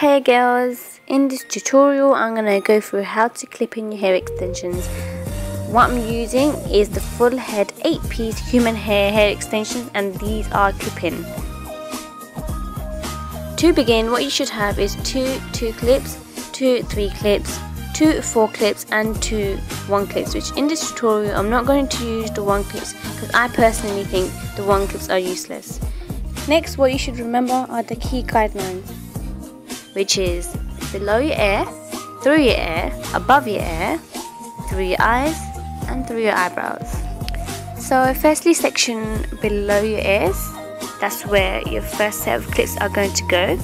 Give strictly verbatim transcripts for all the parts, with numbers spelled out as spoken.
Hey girls, in this tutorial I'm going to go through how to clip in your hair extensions. What I'm using is the full head eight piece human hair hair extensions, and these are clip-in. To begin, what you should have is two two clips, two three clips, two four clips and two one clips, which in this tutorial I'm not going to use the one clips because I personally think the one clips are useless. Next, what you should remember are the key guidelines, which is below your ear, through your ear, above your ear, through your eyes and through your eyebrows. So firstly, section below your ears, that's where your first set of clips are going to go.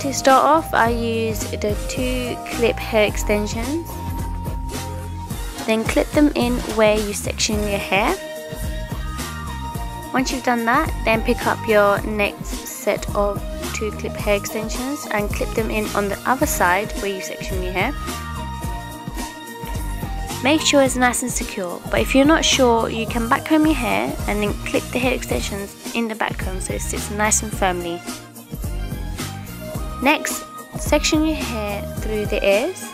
To start off, I use the two clip hair extensions. Then clip them in where you section your hair. Once you've done that, then pick up your next set of two clip hair extensions and clip them in on the other side where you section your hair. Make sure it's nice and secure, but if you're not sure, you can backcomb your hair and then clip the hair extensions in the backcomb so it sits nice and firmly. Next, section your hair through the ears.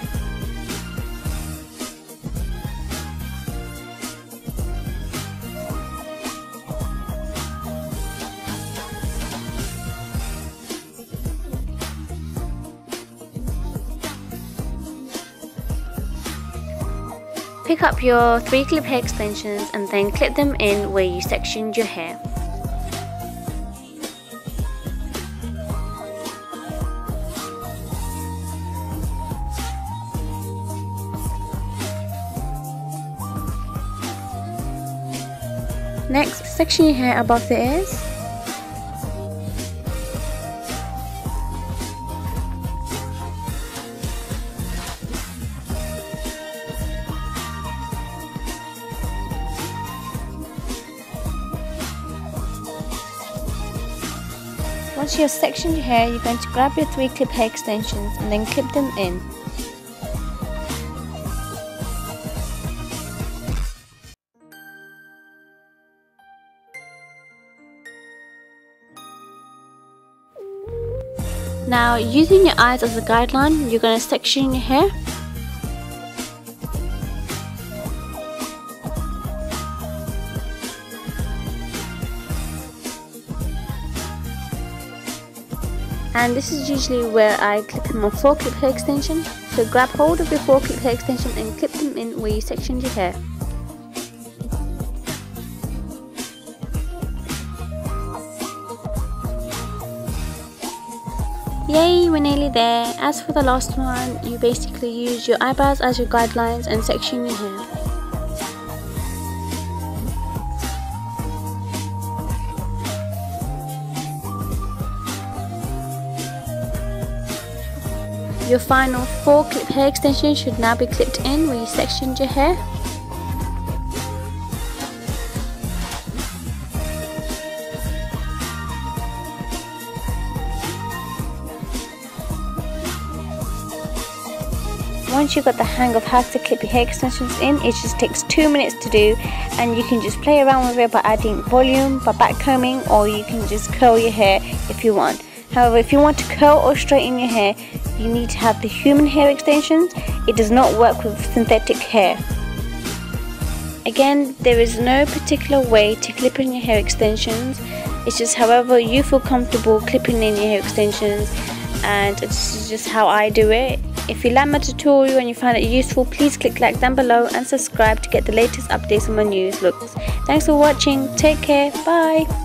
Pick up your three clip hair extensions and then clip them in where you sectioned your hair. Next, section your hair above the ears. Once you have sectioned your hair, you're going to grab your three clip hair extensions and then clip them in. Now, using your eyes as a guideline, you're going to section your hair. And this is usually where I clip in my four clip hair extension. So grab hold of your four clip hair extension and clip them in where you sectioned your hair. Yay, we're nearly there. As for the last one, you basically use your eyebrows as your guidelines and section your hair. Your final four clip hair extension should now be clipped in where you sectioned your hair. Once you've got the hang of how to clip your hair extensions in, it just takes two minutes to do, and you can just play around with it by adding volume, by backcombing, or you can just curl your hair if you want. However, if you want to curl or straighten your hair, you need to have the human hair extensions. It does not work with synthetic hair. Again, there is no particular way to clip in your hair extensions. It's just however you feel comfortable clipping in your hair extensions, and this is just how I do it. If you like my tutorial and you find it useful, please click like down below and subscribe to get the latest updates on my newest looks. Thanks for watching. Take care. Bye.